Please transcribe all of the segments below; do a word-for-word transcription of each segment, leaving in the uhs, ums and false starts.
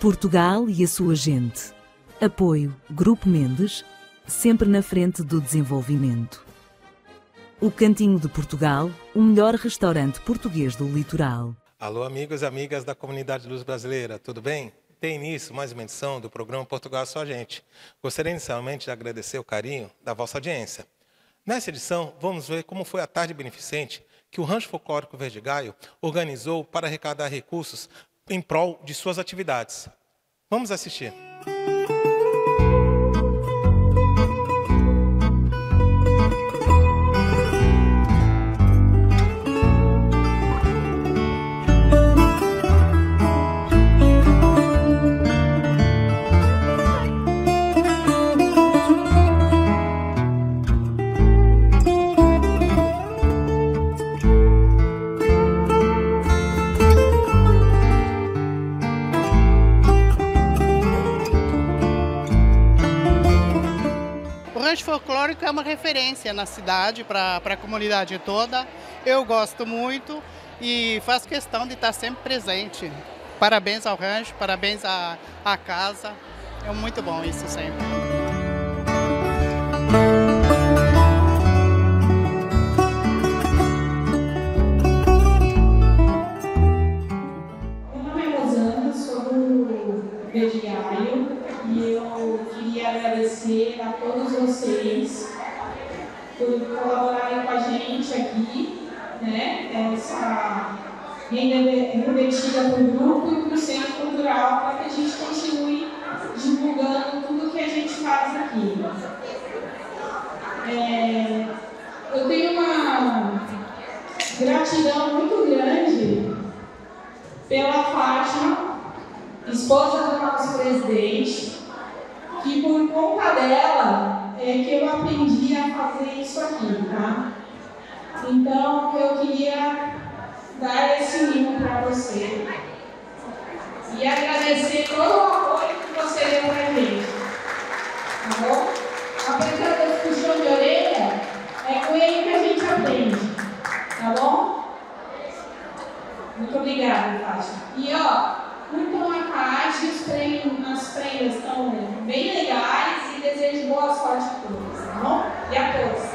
Portugal e a sua gente. Apoio Grupo Mendes, sempre na frente do desenvolvimento. O Cantinho de Portugal, o melhor restaurante português do litoral. Alô, amigos e amigas da comunidade Luz Brasileira, tudo bem? Tem início mais uma edição do programa Portugal e a sua Gente. Gostaria inicialmente de agradecer o carinho da vossa audiência. Nessa edição, vamos ver como foi a tarde beneficente que o Rancho Folclórico Verde Gaio organizou para arrecadar recursos em prol de suas atividades. Vamos assistir. O Rancho Folclórico é uma referência na cidade, para a comunidade toda. Eu gosto muito e faço questão de estar sempre presente. Parabéns ao rancho, parabéns à, à casa. É muito bom isso sempre. Meu nome é Rosana, sou do Verde Gaio e eu queria agradecer a todos vocês por colaborarem com a gente aqui, né? Essa renda revertida para o grupo e para o Centro Cultural, para que a gente continue divulgando tudo o que a gente faz aqui. É, eu tenho uma gratidão muito grande pela Fátima, esposa do nosso presidente, que por conta dela é que eu aprendi a fazer isso aqui, tá? Então eu queria dar esse livro para você e agradecer todo o apoio que você deu para a gente, tá bom? Apesar desse puxão de orelha, é com ele que a gente aprende, tá bom? Muito obrigada, Fátima. E ó, curtam a caixa, as prendas estão bem legais e desejo boa sorte a todos, tá bom? E a todos.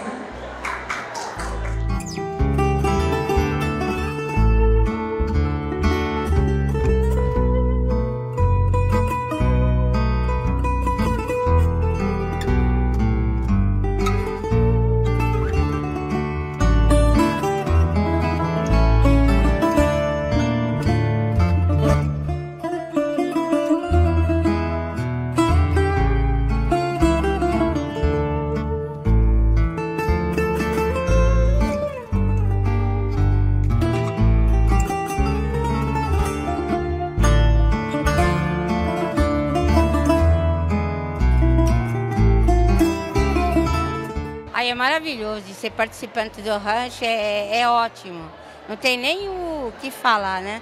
É maravilhoso, ser participante do rancho é, é ótimo, não tem nem o que falar, né?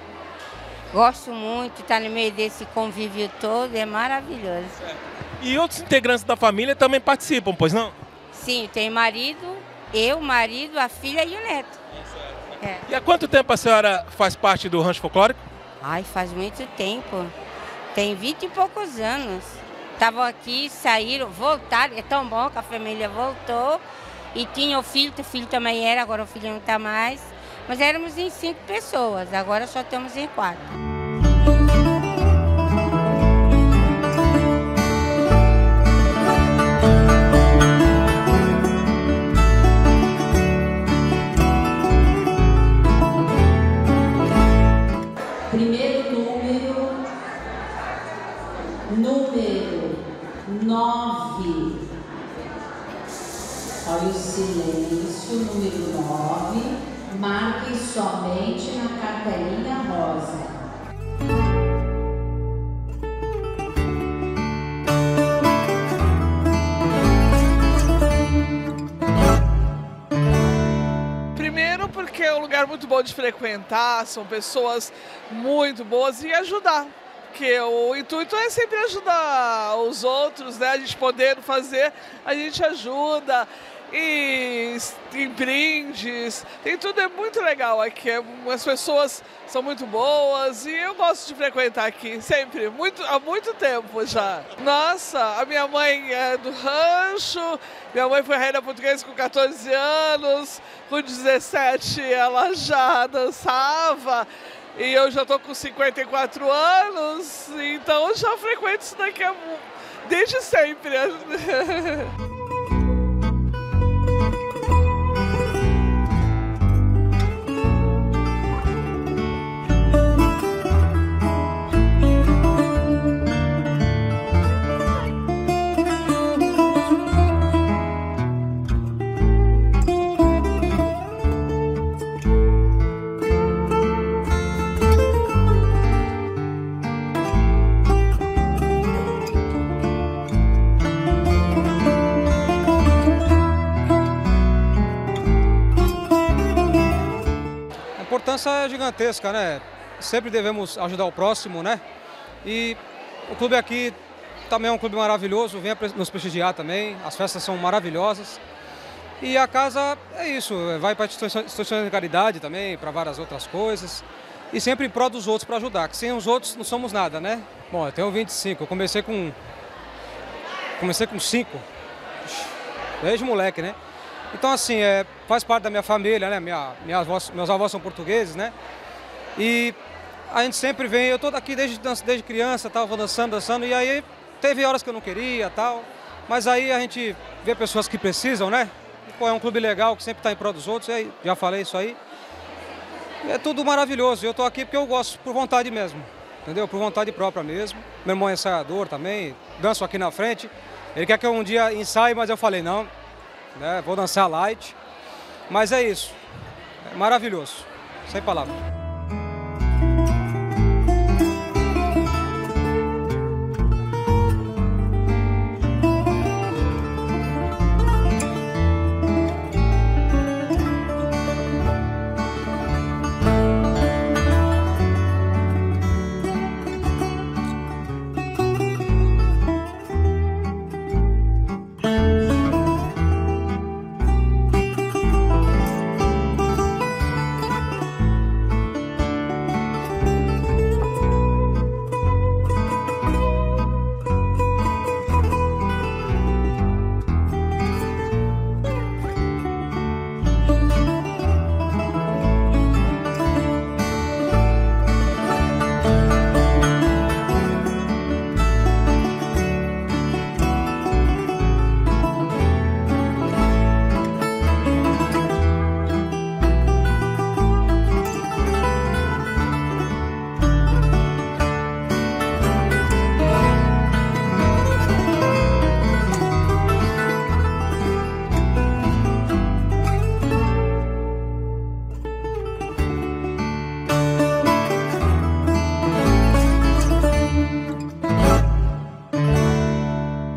Gosto muito, estar no meio desse convívio todo, é maravilhoso. E outros integrantes da família também participam, pois não? Sim, tem marido, eu, marido, a filha e o neto. É é. E há quanto tempo a senhora faz parte do Rancho Folclórico? Ai, faz muito tempo, tem vinte e poucos anos. Estavam aqui, saíram, voltaram, é tão bom que a família voltou. E tinha o filho, o filho também era, agora o filho não está mais. Mas éramos em cinco pessoas, agora só estamos em quatro. Primeiro número, número. nove. Olha o silêncio, número nove. Marque somente na carteirinha rosa. Primeiro porque é um lugar muito bom de frequentar, são pessoas muito boas e ajudar. Porque o intuito é sempre ajudar os outros, né? A gente podendo fazer, a gente ajuda. e, e brindes, tem tudo, é muito legal aqui, as pessoas são muito boas e eu gosto de frequentar aqui, sempre, muito, há muito tempo já. Nossa, a minha mãe é do rancho, minha mãe foi rainha portuguesa com quatorze anos, com dezessete ela já dançava. E eu já estou com cinquenta e quatro anos, então eu já frequento isso daqui desde sempre. A importância é gigantesca, né? Sempre devemos ajudar o próximo, né? E o clube aqui também é um clube maravilhoso, vem nos prestigiar também, as festas são maravilhosas. E a casa é isso, vai para instituições de caridade também, para várias outras coisas. E sempre em prol dos outros, para ajudar, que sem os outros não somos nada, né? Bom, eu tenho vinte e cinco, eu comecei com... Comecei com cinco, desde moleque, né? Então, assim, é, faz parte da minha família, né? Minha, minha avós, meus avós são portugueses, né? E a gente sempre vem, eu tô aqui desde, desde criança, tal, vou dançando, dançando, e aí teve horas que eu não queria, tal, mas aí a gente vê pessoas que precisam, né? E, pô, é um clube legal, que sempre tá em prol dos outros, e aí, já falei isso aí. É tudo maravilhoso, eu tô aqui porque eu gosto, por vontade mesmo, entendeu? Por vontade própria mesmo. Meu irmão é ensaiador também, danço aqui na frente, ele quer que eu um dia ensaie, mas eu falei, não... Né? Vou dançar light, mas é isso, é maravilhoso, sem palavras.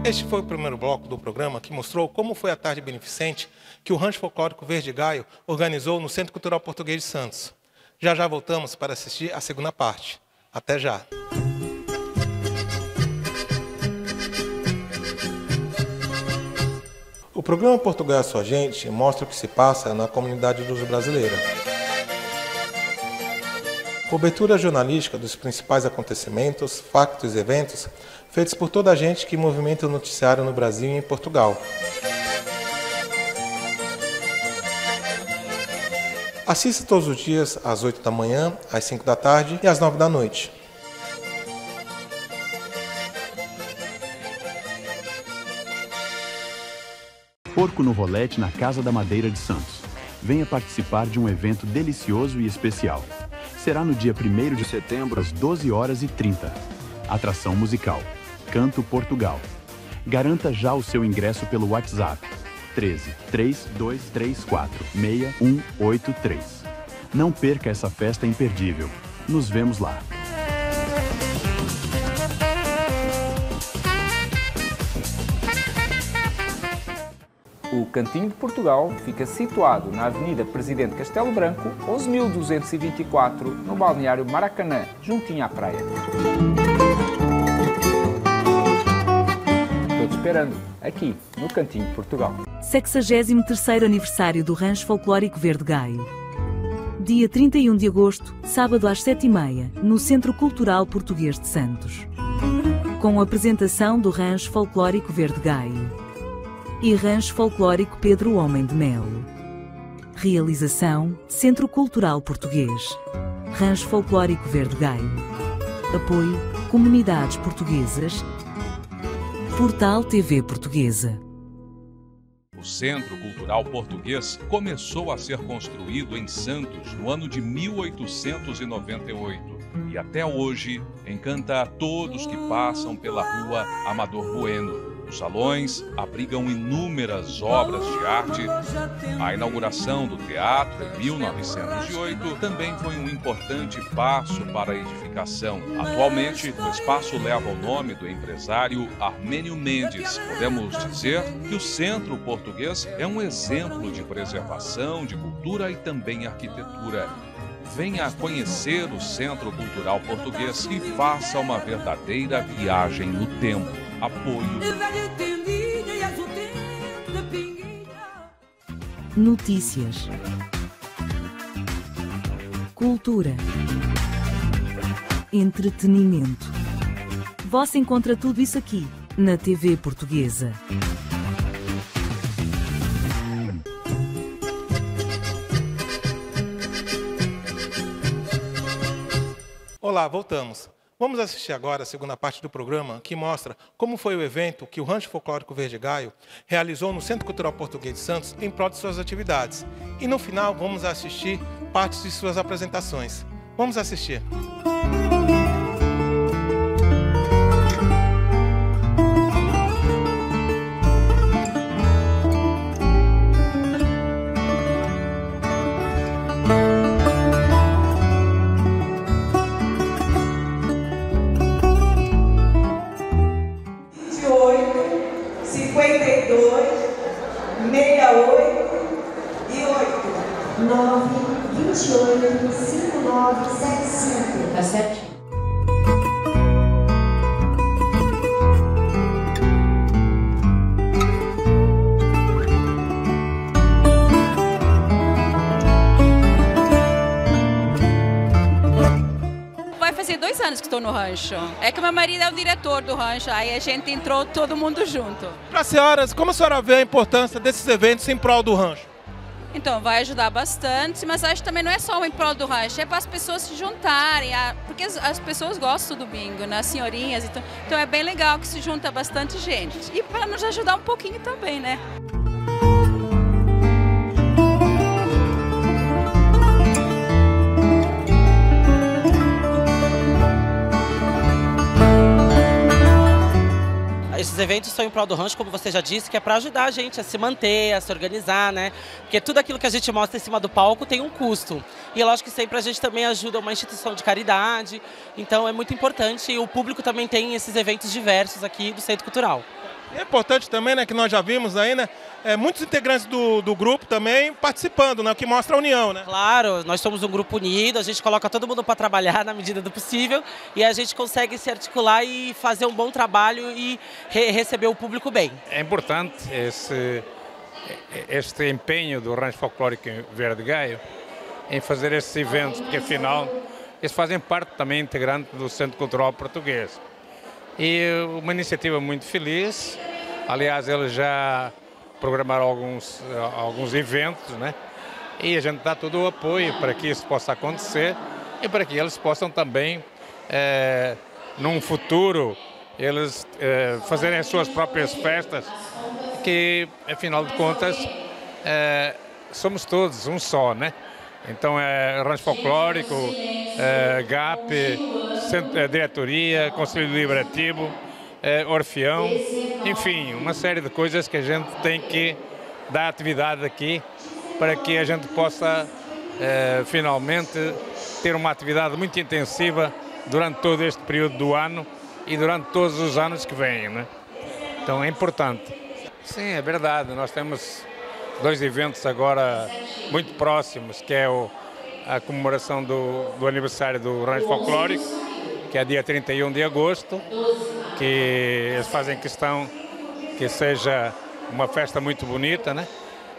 Este foi o primeiro bloco do programa que mostrou como foi a tarde beneficente que o Rancho Folclórico Verde Gaio organizou no Centro Cultural Português de Santos. Já já voltamos para assistir a segunda parte. Até já! O programa Portugal e a sua Gente mostra o que se passa na comunidade luso-brasileira. Cobertura jornalística dos principais acontecimentos, factos e eventos feitos por toda a gente que movimenta o noticiário no Brasil e em Portugal. Assista todos os dias às oito da manhã, às cinco da tarde e às nove da noite. Porco no Rolete na Casa da Madeira de Santos. Venha participar de um evento delicioso e especial. Será no dia primeiro de setembro, às doze horas e trinta. Atração musical. Canto Portugal. Garanta já o seu ingresso pelo WhatsApp. treze, três dois três quatro, seis um oito três. Não perca essa festa imperdível. Nos vemos lá. O Cantinho de Portugal fica situado na Avenida Presidente Castelo Branco, onze mil duzentos e vinte e quatro, no balneário Maracanã, juntinho à praia. Estou te esperando aqui no Cantinho de Portugal. sexagésimo terceiro aniversário do Rancho Folclórico Verde Gaio. Dia trinta e um de agosto, sábado às sete e meia, no Centro Cultural Português de Santos. Com a apresentação do Rancho Folclórico Verde Gaio e Rancho Folclórico Pedro Homem de Melo. Realização: Centro Cultural Português. Rancho Folclórico Verde Gaio. Apoio: Comunidades Portuguesas. Portal T V Portuguesa. O Centro Cultural Português começou a ser construído em Santos no ano de mil oitocentos e noventa e oito e até hoje encanta a todos que passam pela rua Amador Bueno. Os salões abrigam inúmeras obras de arte. A inauguração do teatro em mil novecentos e oito também foi um importante passo para a edificação. Atualmente, o espaço leva o nome do empresário Armênio Mendes. Podemos dizer que o Centro Português é um exemplo de preservação, de cultura e também arquitetura. Venha conhecer o Centro Cultural Português e faça uma verdadeira viagem no tempo. Apoio. Notícias. Cultura. Entretenimento. Você encontra tudo isso aqui, na T V Portuguesa. Olá, voltamos. Vamos assistir agora a segunda parte do programa, que mostra como foi o evento que o Rancho Folclórico Verde Gaio realizou no Centro Cultural Português de Santos em prol de suas atividades. E no final vamos assistir partes de suas apresentações. Vamos assistir. nove, vinte e oito, cinquenta e nove, setenta e cinco. Tá certo? Vai fazer dois anos que estou no rancho. É que meu marido é o diretor do rancho, aí a gente entrou todo mundo junto. Para as senhoras, como a senhora vê a importância desses eventos em prol do rancho? Então, vai ajudar bastante, mas acho que também não é só em prol do rancho, é para as pessoas se juntarem, porque as pessoas gostam do bingo, né? As senhorinhas, então, então é bem legal que se junta bastante gente. E para nos ajudar um pouquinho também, né? Esses eventos são em prol do rancho, como você já disse, que é para ajudar a gente a se manter, a se organizar, né? Porque tudo aquilo que a gente mostra em cima do palco tem um custo. E lógico que sempre a gente também ajuda uma instituição de caridade, então é muito importante. E o público também tem esses eventos diversos aqui do Centro Cultural. É importante também, né, que nós já vimos aí, né, é, muitos integrantes do, do grupo também participando, né, que mostra a união, né? Claro, nós somos um grupo unido, a gente coloca todo mundo para trabalhar na medida do possível e a gente consegue se articular e fazer um bom trabalho e re receber o público bem. É importante esse, este empenho do Rancho Folclórico Verde Gaio em fazer esses eventos, porque afinal eles fazem parte também integrante do Centro Cultural Português. E uma iniciativa muito feliz, aliás, eles já programaram alguns, alguns eventos, né? E a gente dá todo o apoio para que isso possa acontecer e para que eles possam também, é, num futuro, eles é, fazerem as suas próprias festas, que, afinal de contas, é, somos todos um só, né? Então é Rancho Folclórico, é, G A P, Centro, diretoria, Conselho Deliberativo, eh, Orfeão, enfim, uma série de coisas que a gente tem que dar atividade aqui para que a gente possa eh, finalmente ter uma atividade muito intensiva durante todo este período do ano e durante todos os anos que vêm, né? Então é importante. Sim, é verdade, nós temos dois eventos agora muito próximos, que é o, a comemoração do, do aniversário do Rancho Folclórico, que é dia trinta e um de agosto, que eles fazem questão que seja uma festa muito bonita, né?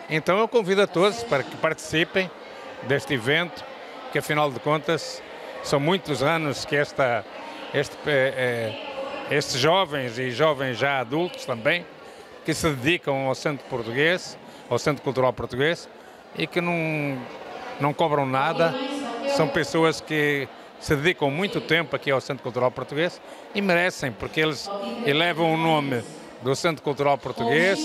Então eu convido a todos para que participem deste evento, que afinal de contas são muitos anos que esta, este, é, estes jovens e jovens já adultos também, que se dedicam ao Centro Português, ao Centro Cultural Português, e que não, não cobram nada, são pessoas que se dedicam muito tempo aqui ao Centro Cultural Português e merecem, porque eles elevam o nome do Centro Cultural Português,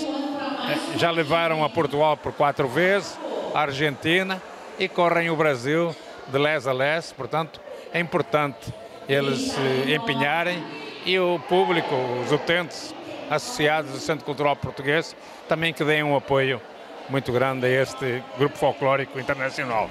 já levaram a Portugal por quatro vezes, a Argentina, e correm o Brasil de lés a lés, portanto é importante eles se empenharem, e o público, os utentes associados do Centro Cultural Português também que deem um apoio muito grande a este grupo folclórico internacional.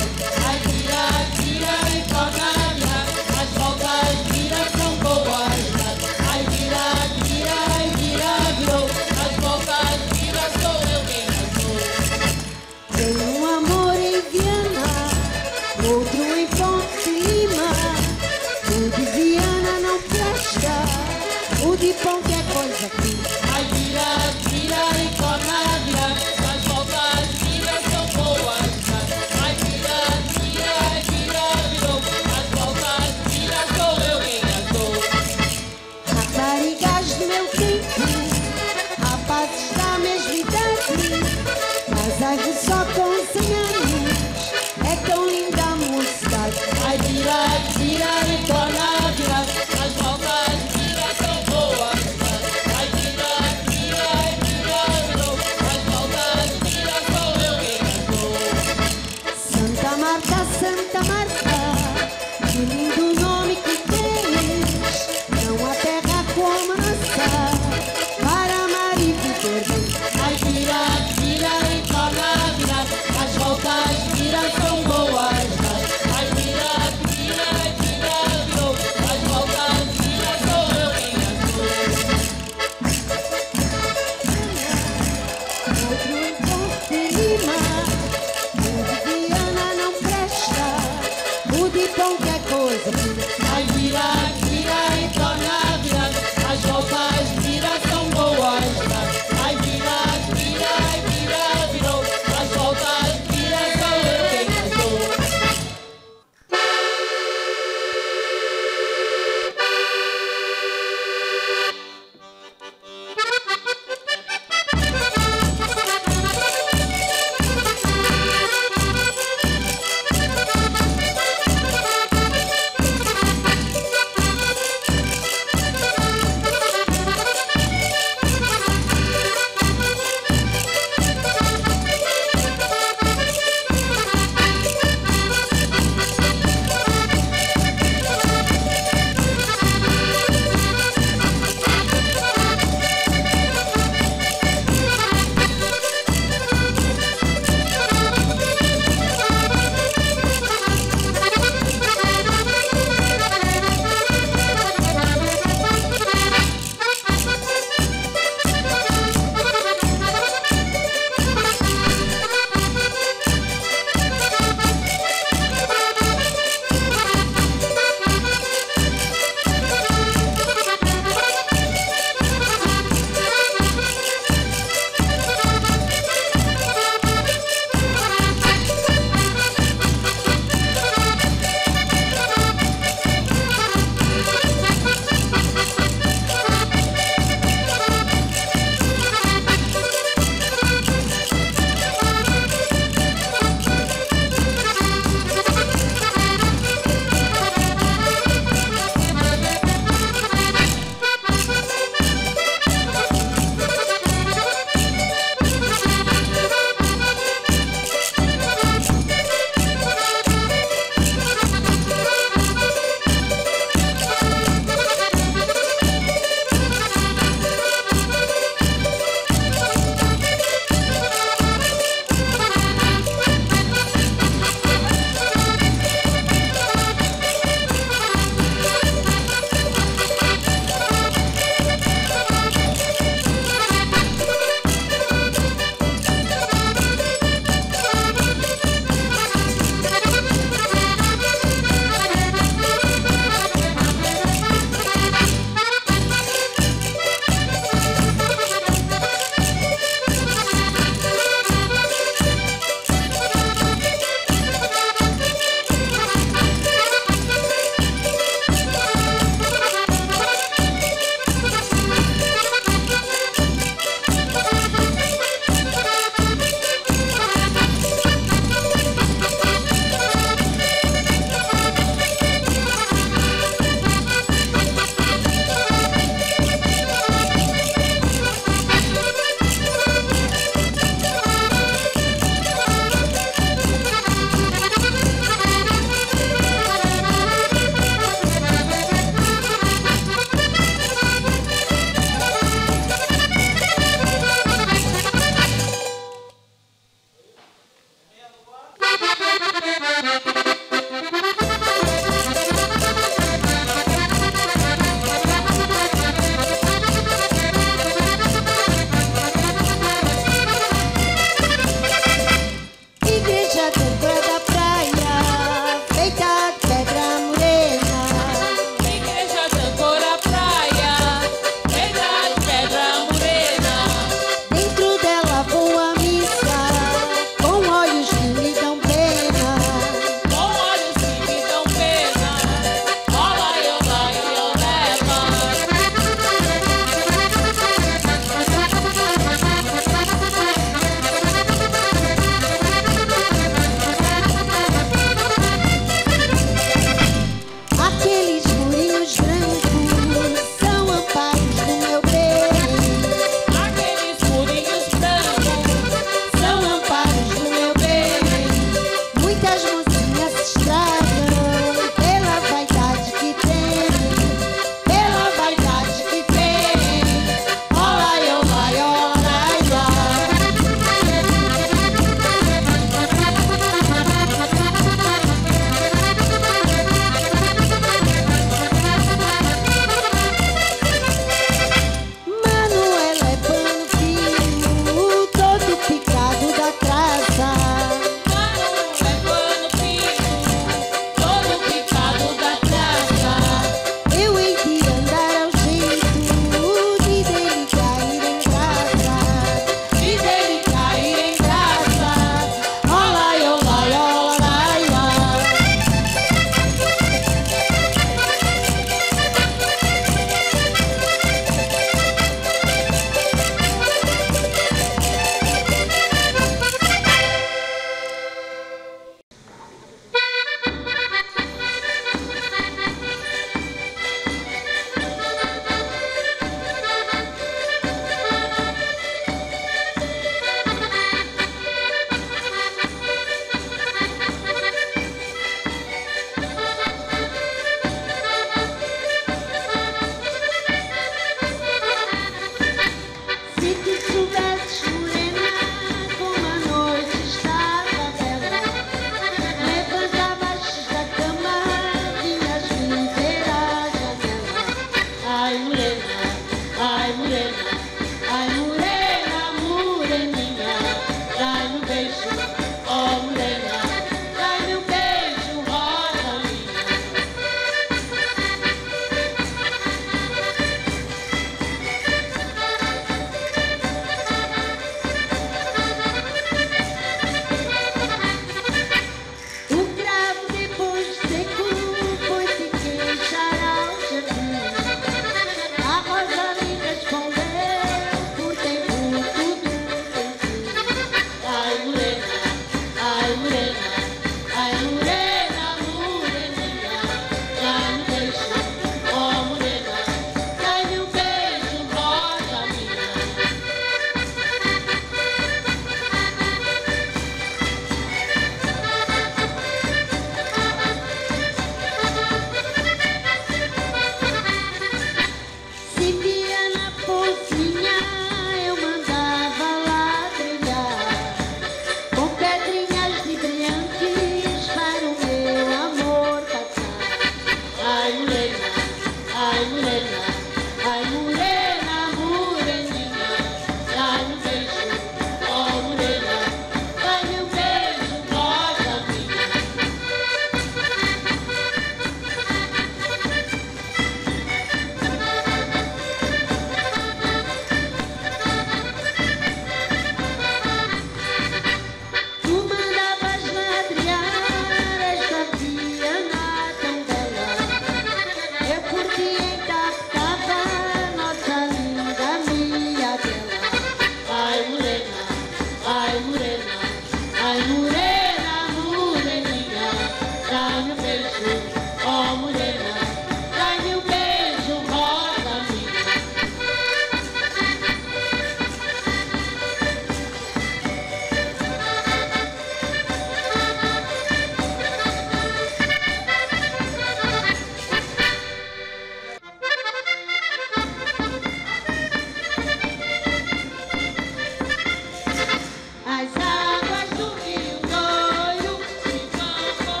As águas do rio Gaio ficam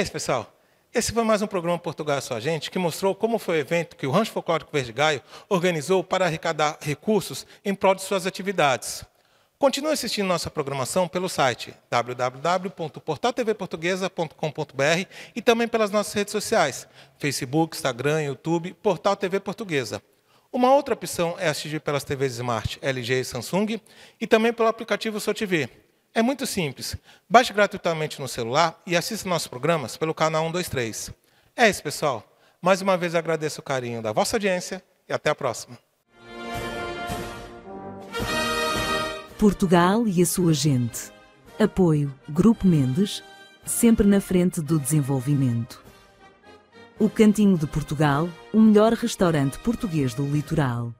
É isso, pessoal. Esse foi mais um programa Portugal e a sua Gente, que mostrou como foi o evento que o Rancho Folclórico Verde Gaio organizou para arrecadar recursos em prol de suas atividades. Continue assistindo nossa programação pelo site w w w ponto portal t v portuguesa ponto com ponto b r e também pelas nossas redes sociais, Facebook, Instagram, YouTube, Portal T V Portuguesa. Uma outra opção é assistir pelas T Vs Smart, L G e Samsung e também pelo aplicativo SoTV. É muito simples. Baixe gratuitamente no celular e assista nossos programas pelo canal um dois três. É isso, pessoal. Mais uma vez agradeço o carinho da vossa audiência e até a próxima. Portugal e a sua Gente. Apoio Grupo Mendes, sempre na frente do desenvolvimento. O Cantinho de Portugal, o melhor restaurante português do litoral.